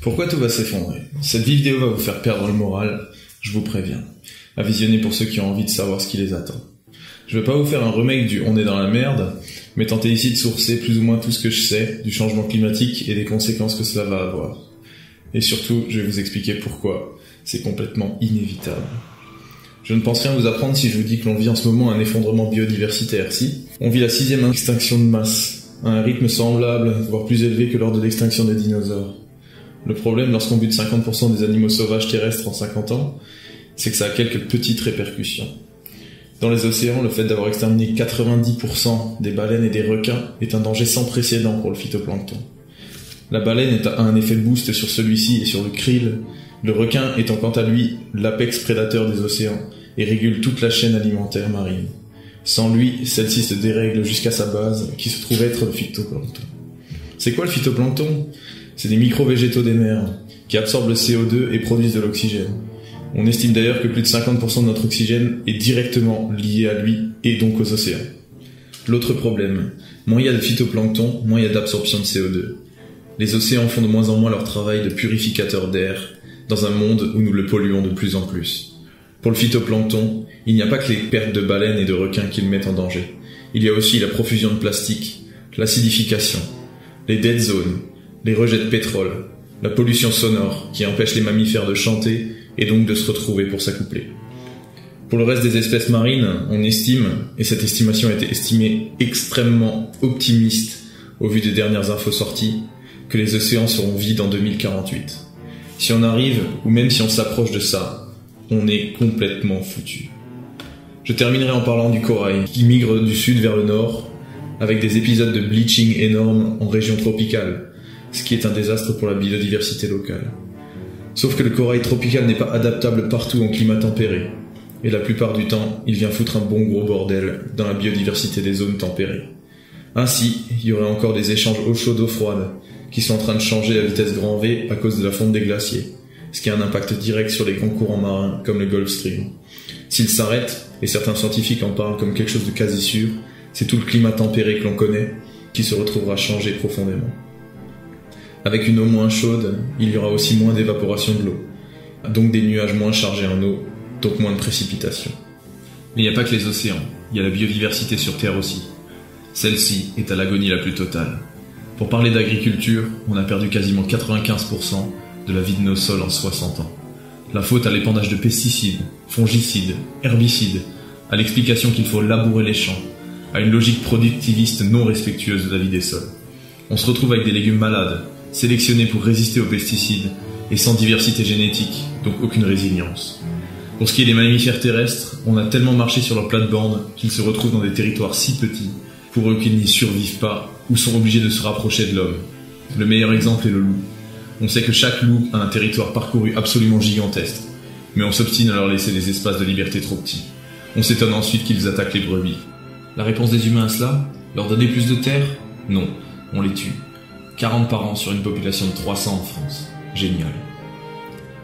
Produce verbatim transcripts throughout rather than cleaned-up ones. Pourquoi tout va s'effondrer ? Cette vidéo va vous faire perdre le moral, je vous préviens. À visionner pour ceux qui ont envie de savoir ce qui les attend. Je vais pas vous faire un remake du « On est dans la merde », mais tentez ici de sourcer plus ou moins tout ce que je sais du changement climatique et des conséquences que cela va avoir. Et surtout, je vais vous expliquer pourquoi c'est complètement inévitable. Je ne pense rien vous apprendre si je vous dis que l'on vit en ce moment un effondrement biodiversitaire. Si, on vit la sixième extinction de masse, à un rythme semblable, voire plus élevé que lors de l'extinction des dinosaures. Le problème, lorsqu'on bute cinquante pour cent des animaux sauvages terrestres en cinquante ans, c'est que ça a quelques petites répercussions. Dans les océans, le fait d'avoir exterminé quatre-vingt-dix pour cent des baleines et des requins est un danger sans précédent pour le phytoplancton. La baleine a un effet boost sur celui-ci et sur le krill, le requin étant quant à lui l'apex prédateur des océans et régule toute la chaîne alimentaire marine. Sans lui, celle-ci se dérègle jusqu'à sa base, qui se trouve être le phytoplancton. C'est quoi le phytoplancton ? C'est des micro-végétaux des mers, qui absorbent le C O deux et produisent de l'oxygène. On estime d'ailleurs que plus de cinquante pour cent de notre oxygène est directement lié à lui et donc aux océans. L'autre problème, moins il y a de phytoplancton, moins il y a d'absorption de C O deux. Les océans font de moins en moins leur travail de purificateur d'air, dans un monde où nous le polluons de plus en plus. Pour le phytoplancton, il n'y a pas que les pertes de baleines et de requins qui le mettent en danger. Il y a aussi la profusion de plastique, l'acidification, les dead zones, les rejets de pétrole, la pollution sonore qui empêche les mammifères de chanter et donc de se retrouver pour s'accoupler. Pour le reste des espèces marines, on estime, et cette estimation a été estimée extrêmement optimiste au vu des dernières infos sorties, que les océans seront vides en deux mille quarante-huit. Si on arrive, ou même si on s'approche de ça, on est complètement foutu. Je terminerai en parlant du corail, qui migre du sud vers le nord, avec des épisodes de bleaching énormes en région tropicale, ce qui est un désastre pour la biodiversité locale. Sauf que le corail tropical n'est pas adaptable partout en climat tempéré, et la plupart du temps, il vient foutre un bon gros bordel dans la biodiversité des zones tempérées. Ainsi, il y aurait encore des échanges eau chaude, eau froide, qui sont en train de changer à vitesse grand V à cause de la fonte des glaciers, ce qui a un impact direct sur les grands courants marins comme le Gulf Stream. S'ils s'arrêtent, et certains scientifiques en parlent comme quelque chose de quasi sûr, c'est tout le climat tempéré que l'on connaît qui se retrouvera changé profondément. Avec une eau moins chaude, il y aura aussi moins d'évaporation de l'eau, donc des nuages moins chargés en eau, donc moins de précipitations. Mais il n'y a pas que les océans, il y a la biodiversité sur Terre aussi. Celle-ci est à l'agonie la plus totale. Pour parler d'agriculture, on a perdu quasiment quatre-vingt-quinze pour cent de la vie de nos sols en soixante ans. La faute à l'épandage de pesticides, fongicides, herbicides, à l'explication qu'il faut labourer les champs, à une logique productiviste non respectueuse de la vie des sols. On se retrouve avec des légumes malades, sélectionnés pour résister aux pesticides, et sans diversité génétique, donc aucune résilience. Pour ce qui est des mammifères terrestres, on a tellement marché sur leur plate-bande qu'ils se retrouvent dans des territoires si petits, pour eux qu'ils n'y survivent pas, ou sont obligés de se rapprocher de l'homme. Le meilleur exemple est le loup. On sait que chaque loup a un territoire parcouru absolument gigantesque, mais on s'obstine à leur laisser des espaces de liberté trop petits. On s'étonne ensuite qu'ils attaquent les brebis. La réponse des humains à cela ? Leur donner plus de terre ? Non, on les tue. quarante par an sur une population de trois cents en France. Génial.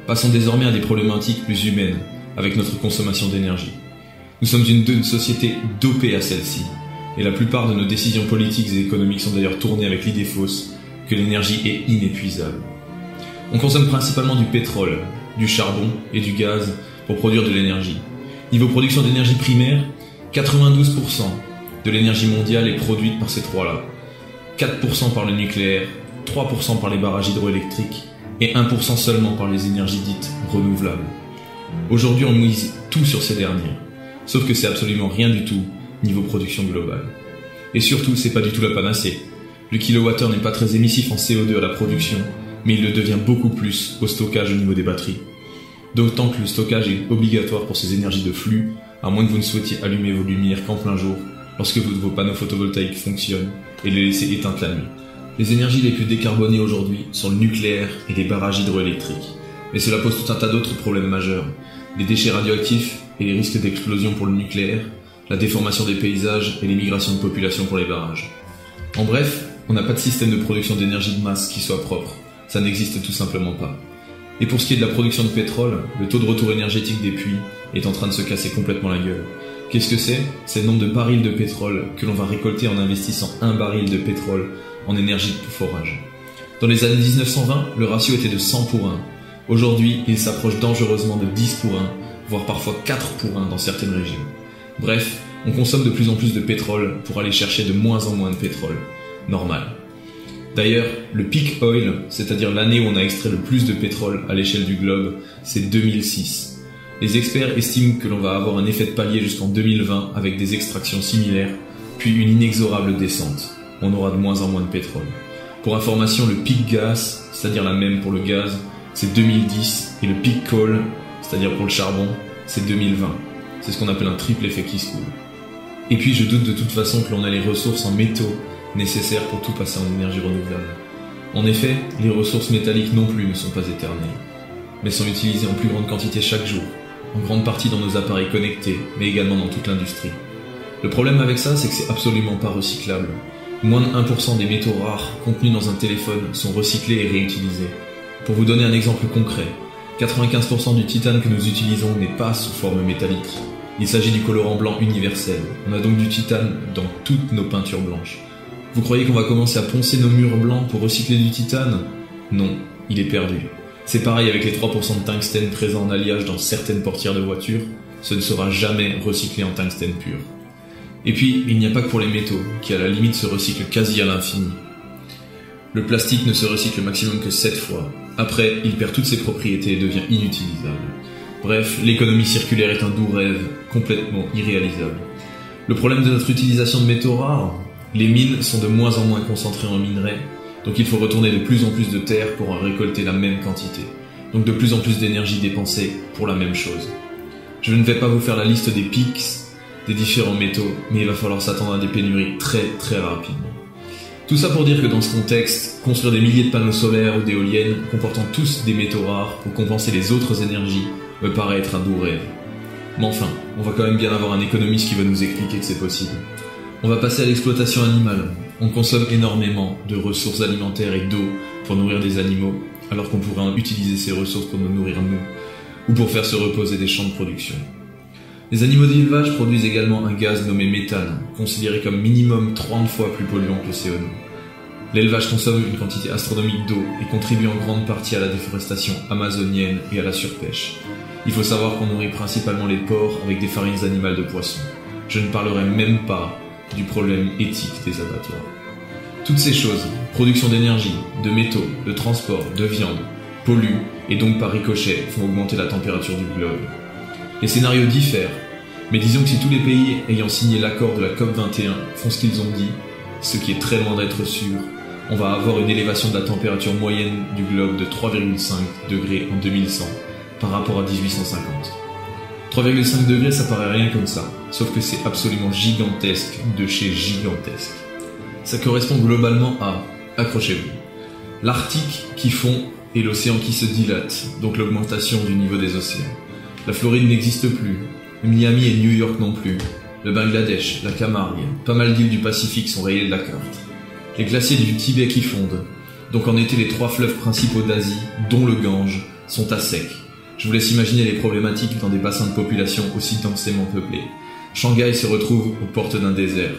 Passons désormais à des problématiques plus humaines, avec notre consommation d'énergie. Nous sommes une, une société dopée à celle-ci. Et la plupart de nos décisions politiques et économiques sont d'ailleurs tournées avec l'idée fausse que l'énergie est inépuisable. On consomme principalement du pétrole, du charbon et du gaz pour produire de l'énergie. Niveau production d'énergie primaire, quatre-vingt-douze pour cent de l'énergie mondiale est produite par ces trois-là. quatre pour cent par le nucléaire, trois pour cent par les barrages hydroélectriques et un pour cent seulement par les énergies dites renouvelables. Aujourd'hui, on mise tout sur ces dernières, sauf que c'est absolument rien du tout niveau production globale. Et surtout, c'est pas du tout la panacée. Le kilowattheure n'est pas très émissif en C O deux à la production, mais il le devient beaucoup plus au stockage au niveau des batteries. D'autant que le stockage est obligatoire pour ces énergies de flux, à moins que vous ne souhaitiez allumer vos lumières qu'en plein jour, lorsque vos panneaux photovoltaïques fonctionnent, et les laisser éteintes la nuit. Les énergies les plus décarbonées aujourd'hui sont le nucléaire et les barrages hydroélectriques. Mais cela pose tout un tas d'autres problèmes majeurs. Les déchets radioactifs et les risques d'explosion pour le nucléaire, la déformation des paysages et les migrations de population pour les barrages. En bref, on n'a pas de système de production d'énergie de masse qui soit propre, ça n'existe tout simplement pas. Et pour ce qui est de la production de pétrole, le taux de retour énergétique des puits est en train de se casser complètement la gueule. Qu'est-ce que c'est ? C'est le nombre de barils de pétrole que l'on va récolter en investissant un baril de pétrole en énergie de forage. Dans les années mille neuf cent vingt, le ratio était de cent pour un. Aujourd'hui, il s'approche dangereusement de dix pour un, voire parfois quatre pour un dans certaines régions. Bref, on consomme de plus en plus de pétrole pour aller chercher de moins en moins de pétrole. Normal. D'ailleurs, le peak oil, c'est-à-dire l'année où on a extrait le plus de pétrole à l'échelle du globe, c'est deux mille six. Les experts estiment que l'on va avoir un effet de palier jusqu'en deux mille vingt avec des extractions similaires, puis une inexorable descente. On aura de moins en moins de pétrole. Pour information, le peak gas, c'est-à-dire la même pour le gaz, c'est deux mille dix, et le peak coal, c'est-à-dire pour le charbon, c'est deux mille vingt. C'est ce qu'on appelle un triple effet qui se coule. Et puis je doute de toute façon que l'on a les ressources en métaux nécessaires pour tout passer en énergie renouvelable. En effet, les ressources métalliques non plus ne sont pas éternelles, mais sont utilisées en plus grande quantité chaque jour, en grande partie dans nos appareils connectés, mais également dans toute l'industrie. Le problème avec ça, c'est que c'est absolument pas recyclable. Moins de un pour cent des métaux rares contenus dans un téléphone sont recyclés et réutilisés. Pour vous donner un exemple concret, quatre-vingt-quinze pour cent du titane que nous utilisons n'est pas sous forme métallique. Il s'agit du colorant blanc universel. On a donc du titane dans toutes nos peintures blanches. Vous croyez qu'on va commencer à poncer nos murs blancs pour recycler du titane? Non, il est perdu. C'est pareil avec les trois pour cent de tungstène présents en alliage dans certaines portières de voitures. Ce ne sera jamais recyclé en tungstène pur. Et puis, il n'y a pas que pour les métaux, qui à la limite se recyclent quasi à l'infini. Le plastique ne se recycle maximum que sept fois. Après, il perd toutes ses propriétés et devient inutilisable. Bref, l'économie circulaire est un doux rêve, complètement irréalisable. Le problème de notre utilisation de métaux rares? Les mines sont de moins en moins concentrées en minerais, donc il faut retourner de plus en plus de terre pour en récolter la même quantité. Donc de plus en plus d'énergie dépensée pour la même chose. Je ne vais pas vous faire la liste des pics des différents métaux, mais il va falloir s'attendre à des pénuries très très rapidement. Tout ça pour dire que dans ce contexte, construire des milliers de panneaux solaires ou d'éoliennes comportant tous des métaux rares pour compenser les autres énergies me paraît être un doux rêve. Mais enfin, on va quand même bien avoir un économiste qui va nous expliquer que c'est possible. On va passer à l'exploitation animale. On consomme énormément de ressources alimentaires et d'eau pour nourrir des animaux, alors qu'on pourrait en utiliser ces ressources pour nous nourrir nous, ou pour faire se reposer des champs de production. Les animaux d'élevage produisent également un gaz nommé méthane, considéré comme minimum trente fois plus polluant que le C O deux. L'élevage consomme une quantité astronomique d'eau et contribue en grande partie à la déforestation amazonienne et à la surpêche. Il faut savoir qu'on nourrit principalement les porcs avec des farines animales de poisson. Je ne parlerai même pas du problème éthique des abattoirs. Toutes ces choses, production d'énergie, de métaux, de transport, de viande, polluent et donc par ricochet font augmenter la température du globe. Les scénarios diffèrent, mais disons que si tous les pays ayant signé l'accord de la COP vingt et un font ce qu'ils ont dit, ce qui est très loin d'être sûr, on va avoir une élévation de la température moyenne du globe de trois virgule cinq degrés en deux mille cent par rapport à dix-huit cent cinquante. trois virgule cinq degrés, ça paraît rien comme ça, sauf que c'est absolument gigantesque de chez gigantesque. Ça correspond globalement à, accrochez-vous, l'Arctique qui fond et l'océan qui se dilate, donc l'augmentation du niveau des océans. La Floride n'existe plus, Miami et New York non plus, le Bangladesh, la Camargue, pas mal d'îles du Pacifique sont rayées de la carte. Les glaciers du Tibet qui fondent, donc en été les trois fleuves principaux d'Asie, dont le Gange, sont à sec. Je vous laisse imaginer les problématiques dans des bassins de population aussi densément peuplés. Shanghai se retrouve aux portes d'un désert.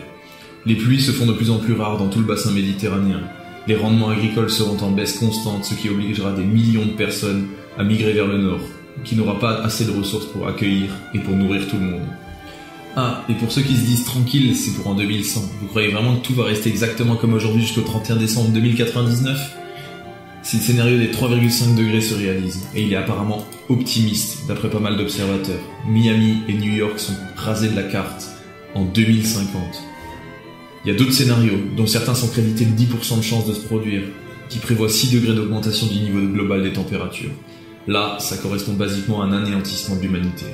Les pluies se font de plus en plus rares dans tout le bassin méditerranéen. Les rendements agricoles seront en baisse constante, ce qui obligera des millions de personnes à migrer vers le nord, qui n'aura pas assez de ressources pour accueillir et pour nourrir tout le monde. Ah, et pour ceux qui se disent tranquilles, c'est pour en deux mille cent. Vous croyez vraiment que tout va rester exactement comme aujourd'hui jusqu'au trente et un décembre deux mille quatre-vingt-dix-neuf ? Si le scénario des trois virgule cinq degrés se réalise, et il est apparemment optimiste d'après pas mal d'observateurs, Miami et New York sont rasés de la carte en deux mille cinquante. Il y a d'autres scénarios, dont certains sont crédités de dix pour cent de chances de se produire, qui prévoient six degrés d'augmentation du niveau global des températures. Là, ça correspond basiquement à un anéantissement de l'humanité.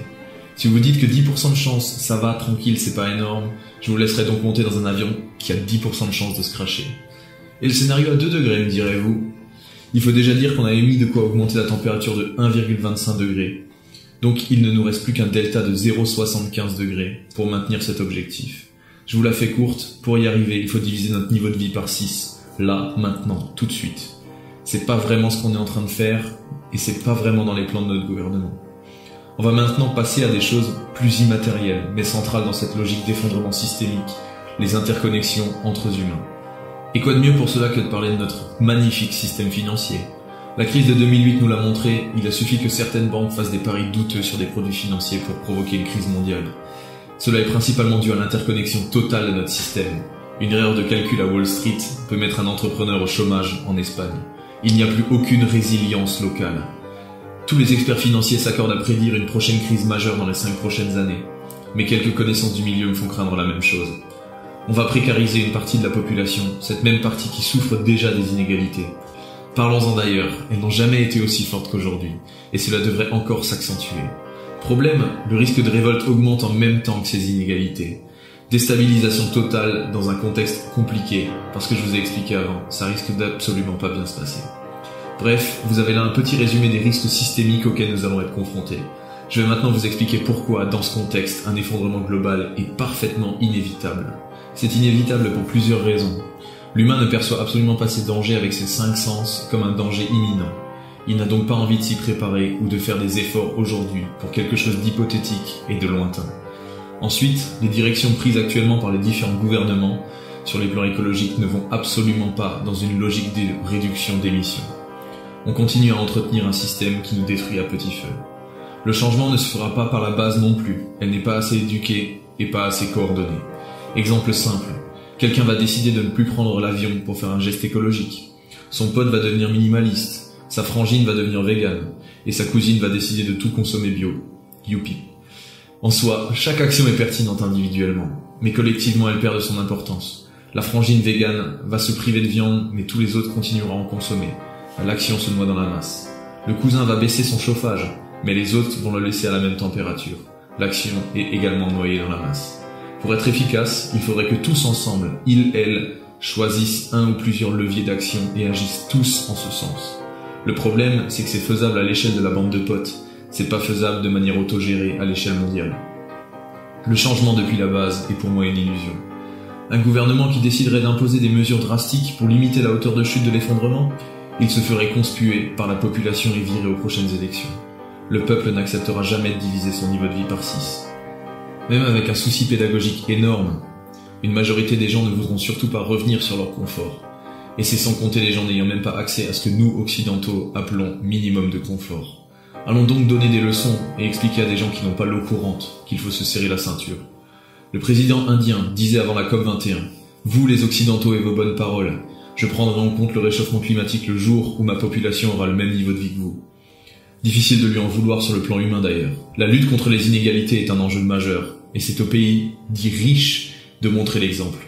Si vous dites que dix pour cent de chance, ça va, tranquille, c'est pas énorme, je vous laisserai donc monter dans un avion qui a dix pour cent de chance de se crasher. Et le scénario à deux degrés, me direz-vous? Il faut déjà dire qu'on a émis de quoi augmenter la température de un virgule vingt-cinq degrés. Donc il ne nous reste plus qu'un delta de zéro virgule soixante-quinze degrés pour maintenir cet objectif. Je vous la fais courte, pour y arriver, il faut diviser notre niveau de vie par six, là, maintenant, tout de suite. C'est pas vraiment ce qu'on est en train de faire, et c'est pas vraiment dans les plans de notre gouvernement. On va maintenant passer à des choses plus immatérielles, mais centrales dans cette logique d'effondrement systémique, les interconnexions entre humains. Et quoi de mieux pour cela que de parler de notre magnifique système financier? La crise de deux mille huit nous l'a montré, il a suffi que certaines banques fassent des paris douteux sur des produits financiers pour provoquer une crise mondiale. Cela est principalement dû à l'interconnexion totale de notre système. Une erreur de calcul à Wall Street peut mettre un entrepreneur au chômage en Espagne. Il n'y a plus aucune résilience locale. Tous les experts financiers s'accordent à prédire une prochaine crise majeure dans les cinq prochaines années. Mais quelques connaissances du milieu me font craindre la même chose. On va précariser une partie de la population, cette même partie qui souffre déjà des inégalités. Parlons-en d'ailleurs, elles n'ont jamais été aussi fortes qu'aujourd'hui, et cela devrait encore s'accentuer. Problème, le risque de révolte augmente en même temps que ces inégalités. Déstabilisation totale dans un contexte compliqué, parce que je vous ai expliqué avant, ça risque d'absolument pas bien se passer. Bref, vous avez là un petit résumé des risques systémiques auxquels nous allons être confrontés. Je vais maintenant vous expliquer pourquoi, dans ce contexte, un effondrement global est parfaitement inévitable. C'est inévitable pour plusieurs raisons. L'humain ne perçoit absolument pas ses dangers avec ses cinq sens comme un danger imminent. Il n'a donc pas envie de s'y préparer ou de faire des efforts aujourd'hui pour quelque chose d'hypothétique et de lointain. Ensuite, les directions prises actuellement par les différents gouvernements sur les plans écologiques ne vont absolument pas dans une logique de réduction d'émissions. On continue à entretenir un système qui nous détruit à petit feu. Le changement ne se fera pas par la base non plus, elle n'est pas assez éduquée et pas assez coordonnée. Exemple simple, quelqu'un va décider de ne plus prendre l'avion pour faire un geste écologique. Son pote va devenir minimaliste, sa frangine va devenir végane, et sa cousine va décider de tout consommer bio. Youpi. En soi, chaque action est pertinente individuellement, mais collectivement elle perd de son importance. La frangine végane va se priver de viande, mais tous les autres continueront à en consommer. L'action se noie dans la masse. Le cousin va baisser son chauffage, mais les autres vont le laisser à la même température. L'action est également noyée dans la masse. Pour être efficace, il faudrait que tous ensemble, ils, elles, choisissent un ou plusieurs leviers d'action et agissent tous en ce sens. Le problème, c'est que c'est faisable à l'échelle de la bande de potes. C'est pas faisable de manière autogérée à l'échelle mondiale. Le changement depuis la base est pour moi une illusion. Un gouvernement qui déciderait d'imposer des mesures drastiques pour limiter la hauteur de chute de l'effondrement, il se ferait conspuer par la population et virer aux prochaines élections. Le peuple n'acceptera jamais de diviser son niveau de vie par six. Même avec un souci pédagogique énorme, une majorité des gens ne voudront surtout pas revenir sur leur confort. Et c'est sans compter les gens n'ayant même pas accès à ce que nous, occidentaux, appelons minimum de confort. Allons donc donner des leçons et expliquer à des gens qui n'ont pas l'eau courante qu'il faut se serrer la ceinture. Le président indien disait avant la C O P vingt et un « Vous les Occidentaux et vos bonnes paroles, je prendrai en compte le réchauffement climatique le jour où ma population aura le même niveau de vie que vous. » Difficile de lui en vouloir sur le plan humain d'ailleurs. La lutte contre les inégalités est un enjeu majeur, et c'est aux pays dits riches de montrer l'exemple.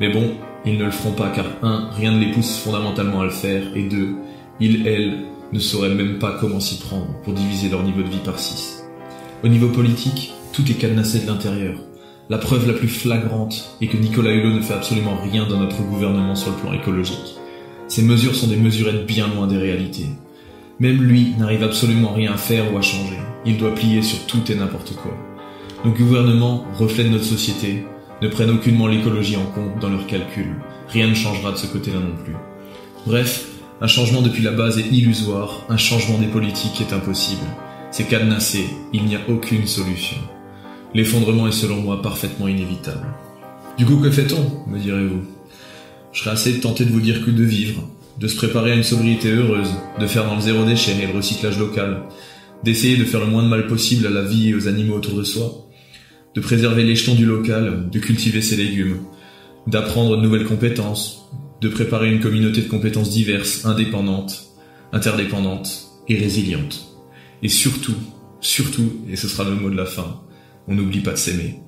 Mais bon, ils ne le feront pas car un, rien ne les pousse fondamentalement à le faire, et deux, ils, elles, ne sauraient même pas comment s'y prendre pour diviser leur niveau de vie par six. Au niveau politique, tout est cadenassé de l'intérieur. La preuve la plus flagrante est que Nicolas Hulot ne fait absolument rien dans notre gouvernement sur le plan écologique. Ces mesures sont des mesurettes bien loin des réalités. Même lui n'arrive absolument rien à faire ou à changer. Il doit plier sur tout et n'importe quoi. Nos gouvernements, reflets de notre société, ne prennent aucunement l'écologie en compte dans leurs calculs. Rien ne changera de ce côté-là non plus. Bref, un changement depuis la base est illusoire, un changement des politiques est impossible. C'est cadenassé, il n'y a aucune solution. L'effondrement est selon moi parfaitement inévitable. Du coup, que fait-on, me direz-vous? Je serais assez tenté de vous dire que de vivre, de se préparer à une sobriété heureuse, de faire dans le zéro déchet et le recyclage local, d'essayer de faire le moins de mal possible à la vie et aux animaux autour de soi, de préserver l'échelon du local, de cultiver ses légumes, d'apprendre de nouvelles compétences, de préparer une communauté de compétences diverses, indépendantes, interdépendantes et résilientes. Et surtout, surtout, et ce sera le mot de la fin, on n'oublie pas de s'aimer.